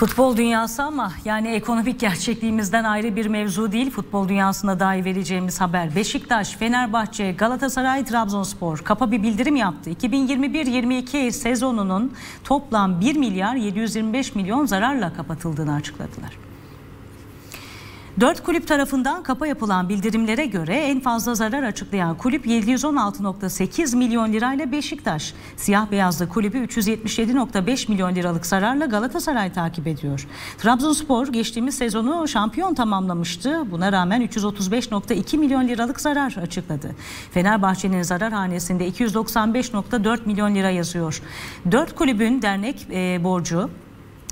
Futbol dünyası ama yani ekonomik gerçekliğimizden ayrı bir mevzu değil. Futbol dünyasına dair vereceğimiz haber. Beşiktaş, Fenerbahçe, Galatasaray, Trabzonspor KAP'a bir bildirim yaptı. 2021-22 sezonunun toplam 1.725 milyon zararla kapatıldığını açıkladılar. 4 kulüp tarafından KAP'a yapılan bildirimlere göre en fazla zarar açıklayan kulüp 716.8 milyon lirayla Beşiktaş. Siyah beyazlı kulübü 377.5 milyon liralık zararla Galatasaray takip ediyor. Trabzonspor geçtiğimiz sezonu şampiyon tamamlamıştı. Buna rağmen 335.2 milyon liralık zarar açıkladı. Fenerbahçe'nin zarar hanesinde 295.4 milyon lira yazıyor. 4 kulübün dernek borcu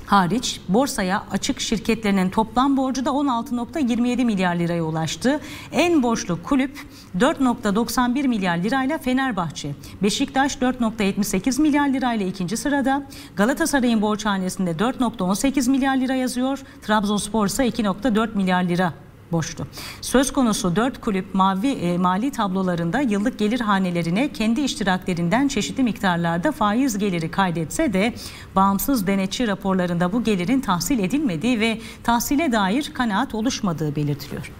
hariç borsaya açık şirketlerinin toplam borcu da 16.27 milyar liraya ulaştı. En borçlu kulüp 4.91 milyar lirayla Fenerbahçe. Beşiktaş 4.78 milyar lirayla ikinci sırada. Galatasaray'ın borçhanesinde 4.18 milyar lira yazıyor. Trabzonspor ise 2.4 milyar lira boştu. Söz konusu 4 kulüp mali tablolarında yıllık gelir hanelerine kendi iştiraklerinden çeşitli miktarlarda faiz geliri kaydetse de bağımsız denetçi raporlarında bu gelirin tahsil edilmediği ve tahsile dair kanaat oluşmadığı belirtiliyor.